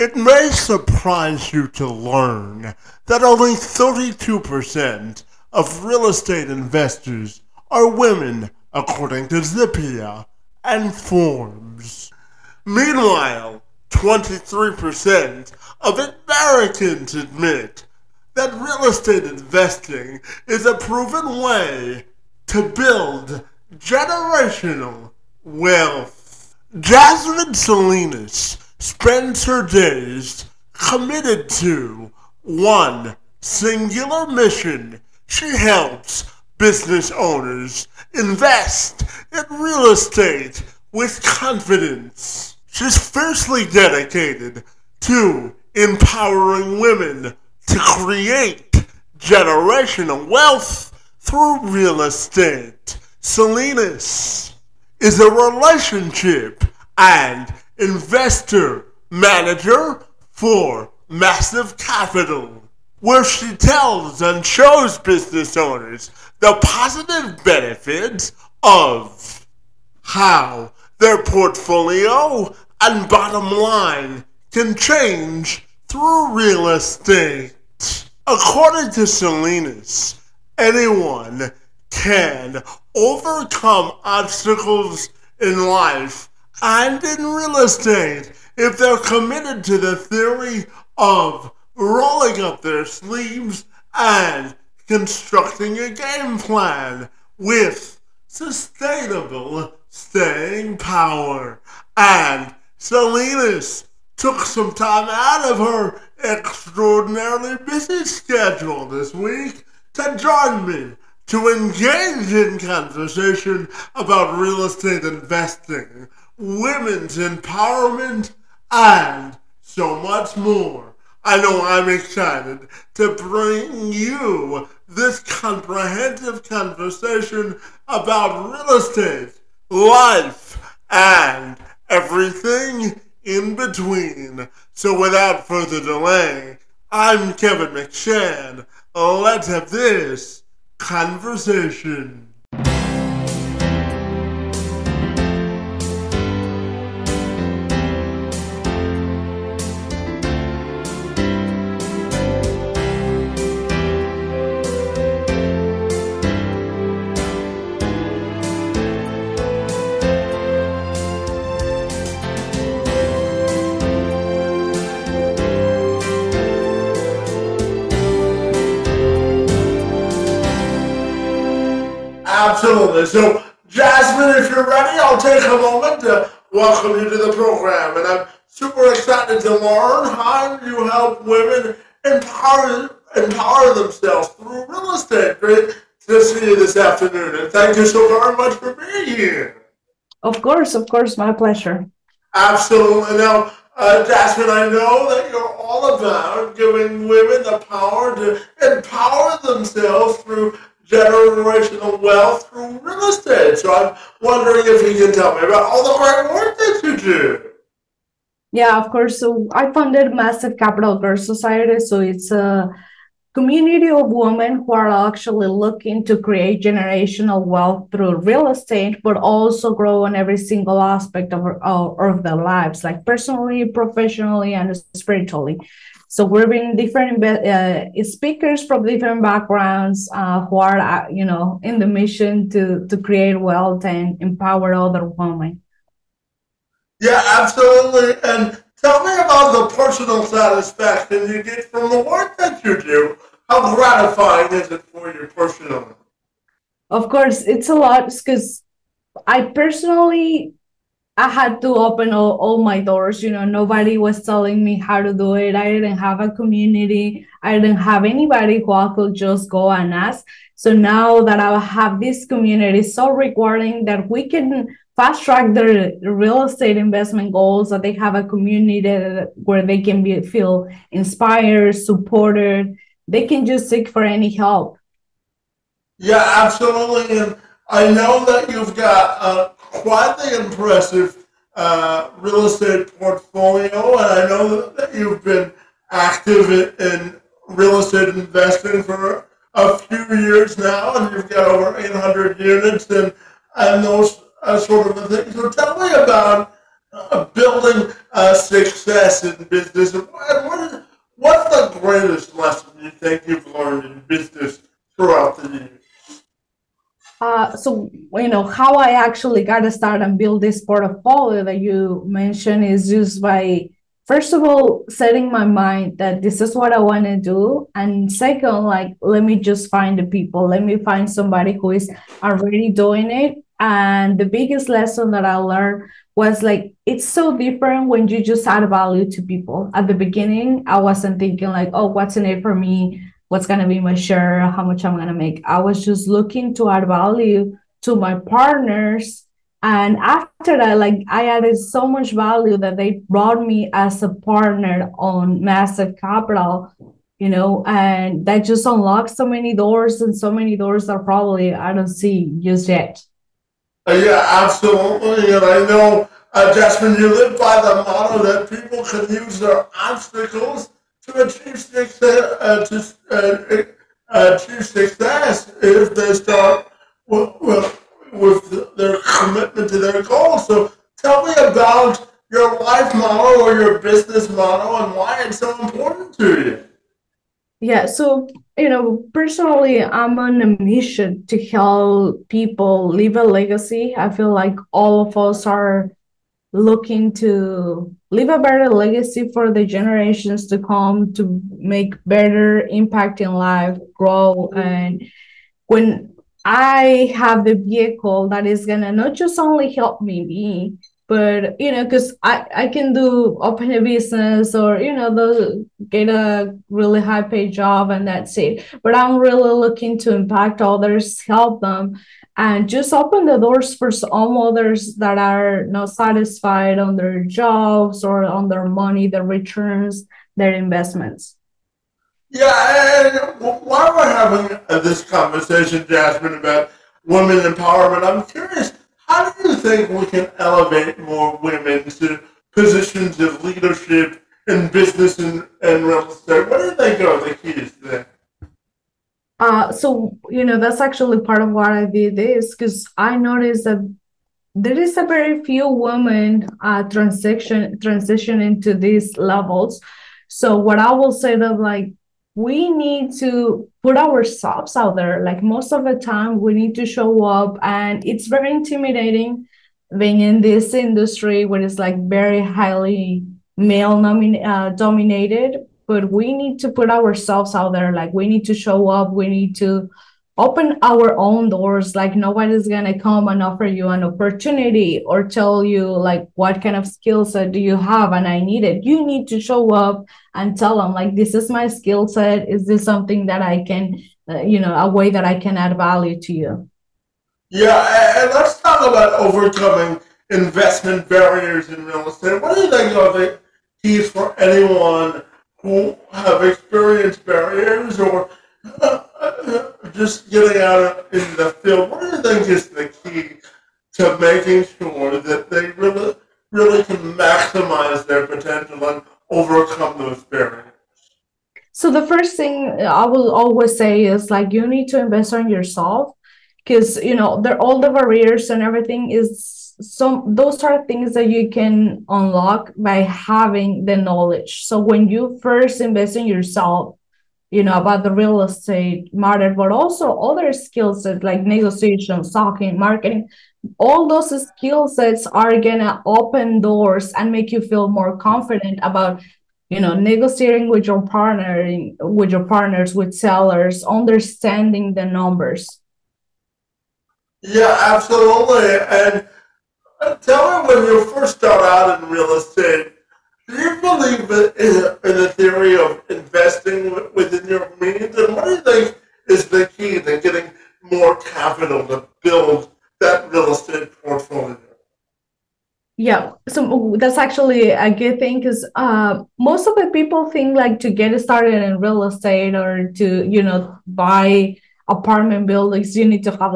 It may surprise you to learn that only 32% of real estate investors are women, according to Zippia and Forbes. Meanwhile, 23% of Americans admit that real estate investing is a proven way to build generational wealth. Jazmin Salinas spends her days committed to one singular mission. She helps business owners invest in real estate with confidence. She's fiercely dedicated to empowering women to create generational wealth through real estate. Salinas is a relationship and investor manager for Massive Capital, where she tells and shows business owners the positive benefits of how their portfolio and bottom line can change through real estate. According to Salinas, anyone can overcome obstacles in life and in real estate if they're committed to the theory of rolling up their sleeves and constructing a game plan with sustainable staying power. And Salinas took some time out of her extraordinarily busy schedule this week to join me to engage in conversation about real estate investing, women's empowerment, and so much more. I know I'm excited to bring you this comprehensive conversation about real estate, life, and everything in between. So without further delay, I'm Kevin McShan. Let's have this conversation. Absolutely. So, Jazmin, if you're ready, I'll take a moment to welcome you to the program. And I'm super excited to learn how you help women empower themselves through real estate. Great to see you this afternoon. And thank you so very much for being here. Of course, my pleasure. Absolutely. Now, Jazmin, I know that you're all about giving women the power to empower themselves through generational wealth through real estate. So I'm wondering if you can tell me about all the great work that you do. Yeah, of course. So I founded Massive Capital Girls Society. So it's a community of women who are actually looking to create generational wealth through real estate, but also grow on every single aspect of their lives, like personally, professionally, and spiritually. So we're bringing different speakers from different backgrounds who are, you know, in the mission to create wealth and empower other women. Yeah, absolutely. And tell me about the personal satisfaction you get from the work that you do. How gratifying is it for you personally? Of course, it's a lot because I had to open all my doors. You know, nobody was telling me how to do it. I didn't have a community. I didn't have anybody who I could just go and ask. So now that I have this community, it's so rewarding that we can fast track their real estate investment goals, that they have a community where they can feel inspired, supported. They can just seek for any help. Yeah, absolutely. And I know that you've got quite the impressive real estate portfolio, and I know that you've been active in real estate investing for a few years now, and you've got over 800 units and those sort of things. So tell me about building success in business. What's the greatest lesson you think you've learned in business throughout the years? How I actually got to start and build this portfolio that you mentioned is just by, first of all, setting my mind that this is what I want to do. And second, let me just find the people. Let me find somebody who is already doing it. And the biggest lesson that I learned was it's so different when you just add value to people. At the beginning, I wasn't thinking what's in it for me? What's going to be my share, how much I'm going to make. I was just looking to add value to my partners. And after that, I added so much value that they brought me as a partner on Massive Capital, and that just unlocked so many doors that probably I don't see just yet. Yeah, absolutely. And I know, Jazmin, you live by the motto that people can use their obstacles to achieve success, if they start with their commitment to their goals. So tell me about your life model or your business model and why it's so important to you. Yeah, so, personally, I'm on a mission to help people leave a legacy. I feel like all of us are looking to leave a better legacy for the generations to come, to make better impact in life, grow. And when I have the vehicle that is going to not just only help me, but, because I can open a business or, get a really high paid job and that's it. But I'm really looking to impact others, help them, and just open the doors for some others that are not satisfied on their jobs or on their money, their returns, their investments. Yeah, and while we're having this conversation, Jazmin, about women empowerment, I'm curious, how do you think we can elevate more women to positions of leadership in business and real estate? What do you think are the keys there? That's actually part of what I did is because I noticed that there is a very few women transition into these levels. So what I will say that we need to put ourselves out there. Most of the time we need to show up, and it's very intimidating being in this industry where it's very highly male dominated, but we need to put ourselves out there. We need to show up. We need to open our own doors. Nobody's going to come and offer you an opportunity or tell you what kind of skill set do you have and I need it. You need to show up and tell them this is my skill set. Is this something that I can, a way that I can add value to you? Yeah. And let's talk about overcoming investment barriers in real estate. What do you think of the keys for anyone who have experienced barriers or just getting out in the field? What do you think is the key to making sure that they really can maximize their potential and overcome those barriers? So the first thing I will always say is you need to invest on yourself, because all the barriers and everything is those are things that you can unlock by having the knowledge. So when you first invest in yourself, about the real estate market, but also other skill sets like negotiation, talking, marketing, all those skill sets are going to open doors and make you feel more confident about, negotiating with your partner, with your partners, with sellers, understanding the numbers. Yeah, absolutely. And tell me, when you first start out in real estate, do you believe in the theory of investing within your means? And what do you think is the key to getting more capital to build that real estate portfolio? Yeah, so that's actually a good thing, because most of the people think to get started in real estate or to, buy apartment buildings, you need to have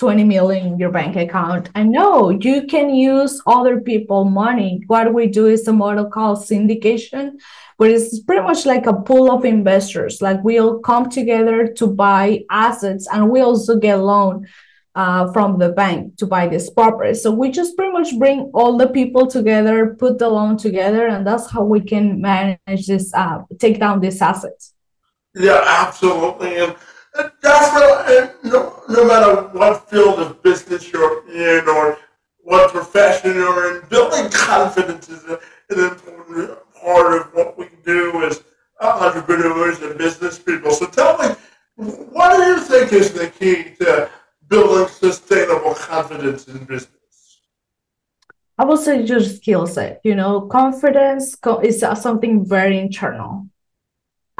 $20 million in your bank account. And no, you can use other people's money. What we do is a model called syndication, where it's pretty much a pool of investors. We'll come together to buy assets, and we also get loan from the bank to buy this property. So we just pretty much bring all the people together, put the loan together, and that's how we can manage this, take down these assets. Yeah, absolutely. And that's what, no matter what field of business you're in or what profession you're in, building confidence is an important part of what we do as entrepreneurs and business people. So tell me, what do you think is the key to building sustainable confidence in business? I would say your skill set. You know, confidence is something very internal.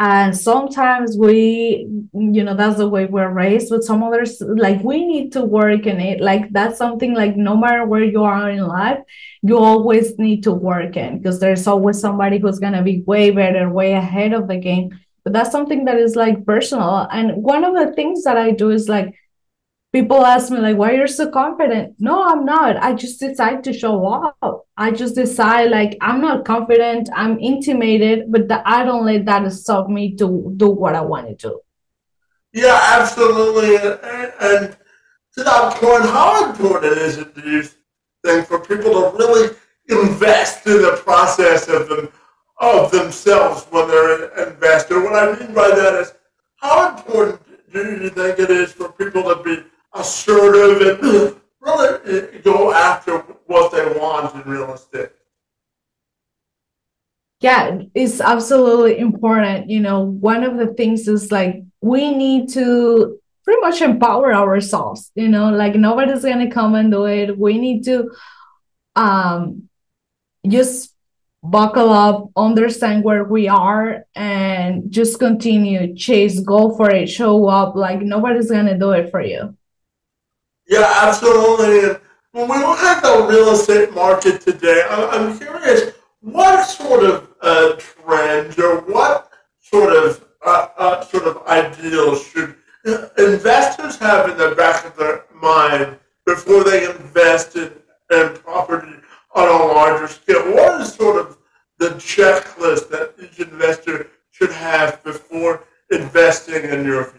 And sometimes we, you know, that's the way we're raised, but some others, like, we need to work in it. Like, that's something, like, no matter where you are in life, you always need to work in, because there's always somebody who's going to be way better, way ahead of the game. But that's something that is, like, personal. And one of the things that I do is, like, people ask me, like, why you're so confident? No, I'm not. I just decide to show up. I just decide, like, I'm not confident. I'm intimidated, but I don't let that stop me to do what I want to do. Yeah, absolutely. And to that point, how important is it, do you think, for people to really invest in the process of themselves when they're an investor? What I mean by that is, how important do you think it is for people to be assertive and really go after what they want in real estate? Yeah, it's absolutely important. You know, one of the things is, like, we need to pretty much empower ourselves. You know, like, nobody's going to come and do it. We need to just buckle up, understand where we are, and just continue, chase, go for it, show up. Like, nobody's going to do it for you. Yeah, absolutely. When we look at the real estate market today, I'm curious, what sort of trends or what sort of ideals should investors have in the back of their mind before they invest in property on a larger scale? What is sort of the checklist that each investor should have before investing, in your view?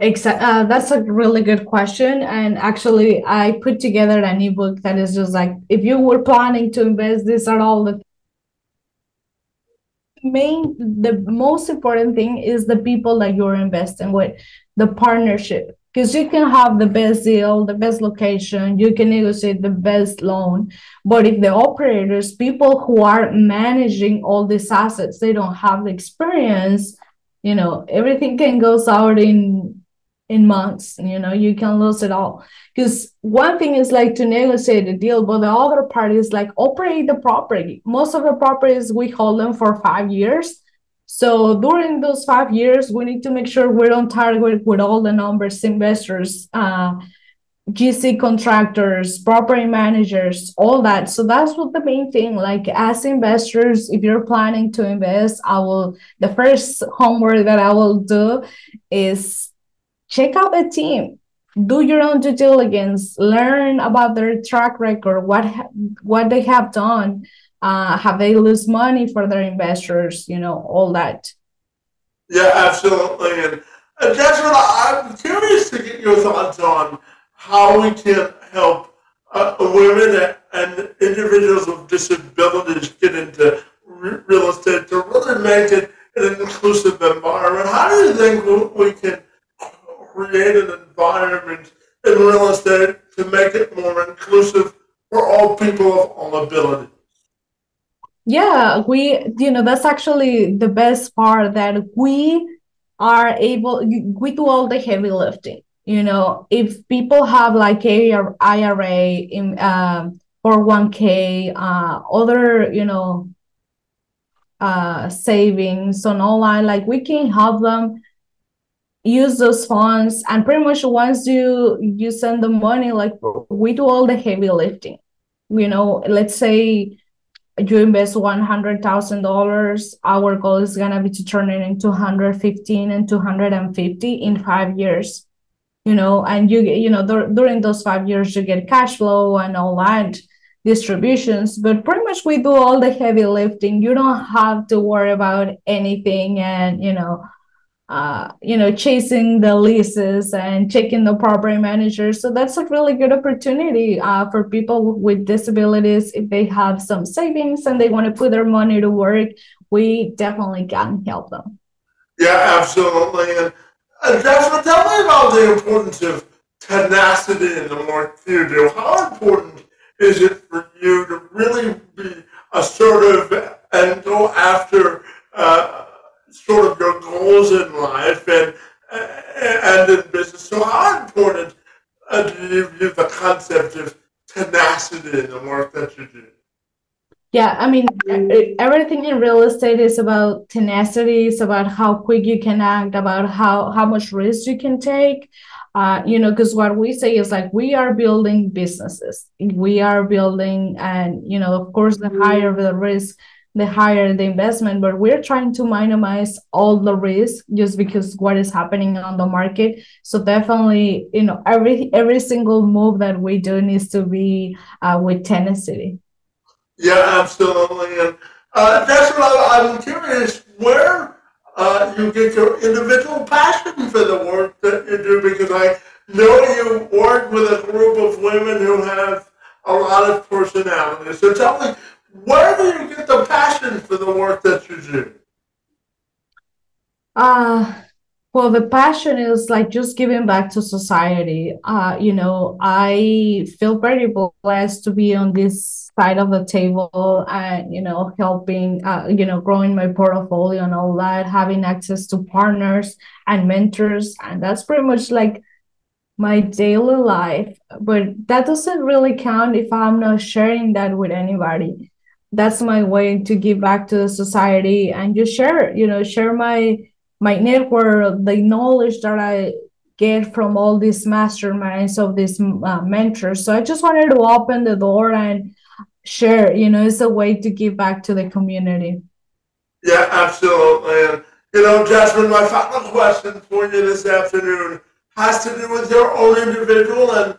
Exactly. That's a really good question. And actually, I put together an ebook that is just like, if you were planning to invest, these are all the most important thing is the people that you're investing with, the partnership. Because you can have the best deal, the best location, you can negotiate the best loan. But if the operators, people who are managing all these assets, they don't have the experience, you know, everything can go sour in months, you know, you can lose it all. Because one thing is, like, to negotiate a deal, but the other part is, like, operate the property. Most of the properties, we hold them for 5 years. So during those 5 years, we need to make sure we're on target with all the numbers, investors, GC contractors, property managers, all that. So that's what the main thing, like, as investors, if you're planning to invest, the first homework that I will do is check out the team, do your own due diligence, learn about their track record, what they have done. Have they lose money for their investors, you know, all that. Yeah, absolutely. And that's what I'm curious to get your thoughts on, how we can help women and individuals with disabilities get into real estate to really make it an inclusive environment. How do you think we can create an environment in real estate to make it more inclusive for all people of all abilities? Yeah, that's actually the best part, that we do all the heavy lifting. You know, if people have, like, a IRA in 401k, other, you know, savings on online, like, we can help them use those funds. And pretty much once you send the money, like, we do all the heavy lifting. You know, let's say you invest $100,000, our goal is going to be to turn it into $115 and $250 in 5 years, you know, and during those 5 years, you get cash flow and all that distributions, but pretty much we do all the heavy lifting. You don't have to worry about anything. And, you know, chasing the leases and checking the property manager. So that's a really good opportunity for people with disabilities. If they have some savings and they want to put their money to work, we definitely can help them. Yeah, absolutely. And Jasmine, tell me about the importance of tenacity in the work you do. How important is it for you to really be assertive and go after sort of your goals in life and in business? So how important do you view the concept of tenacity in the work that you do? Yeah, I mean, everything in real estate is about tenacity. It's about how quick you can act, about how much risk you can take. Because what we say is like, we are building businesses. We are building, and, of course, the higher the risk, the higher the investment, but we're trying to minimize all the risk just because what is happening on the market. So definitely, every single move that we do needs to be with tenacity. Yeah, absolutely. And that's what I'm curious, where you get your individual passion for the work that you do, because I know you work with a group of women who have a lot of personality. So tell me, where do you get the passion for the work that you do? Well, the passion is like just giving back to society. I feel very blessed to be on this side of the table and, helping, growing my portfolio and all that, having access to partners and mentors. And that's pretty much like my daily life. But that doesn't really count if I'm not sharing that with anybody. That's my way to give back to the society and just share my network, the knowledge that I get from all these masterminds of these mentors. So I just wanted to open the door and share, it's a way to give back to the community. Yeah, absolutely. And, Jazmin, my final question for you this afternoon has to do with your own individual and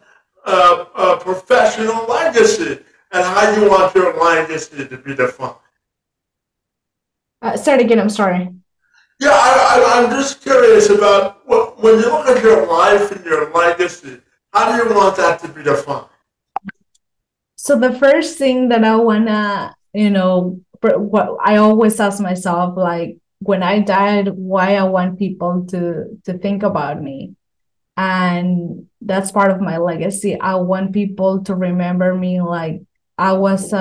professional legacy and how you want your legacy to be defined. Start again, I'm sorry. Yeah, I'm just curious about when you look at your life and your legacy, how do you want that to be defined? So the first thing that I wanna, what I always ask myself, like when I died, why I want people to think about me, and that's part of my legacy. I want people to remember me like I was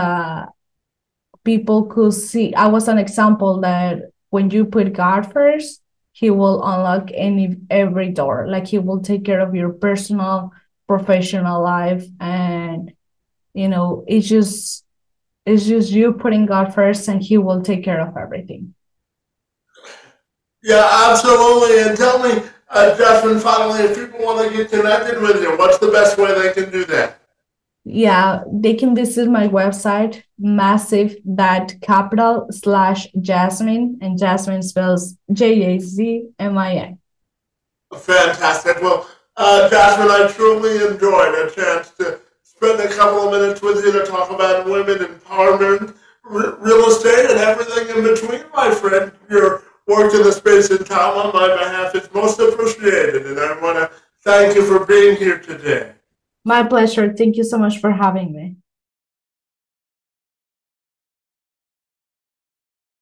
people could see I was an example that. When you put God first, he will unlock every door. Like he will take care of your personal, professional life. And, it's just you putting God first and he will take care of everything. Yeah, absolutely. And tell me, Jazmin, finally, if people want to get connected with you, what's the best way they can do that? Yeah, they can visit my website, massive.capital/Jazmin, and Jazmin spells JAZMIN. Fantastic. Well, Jazmin, I truly enjoyed a chance to spend a couple of minutes with you to talk about women empowerment, real estate, and everything in between, my friend. Your work in the space and time on my behalf is most appreciated, and I want to thank you for being here today. My pleasure. Thank you so much for having me.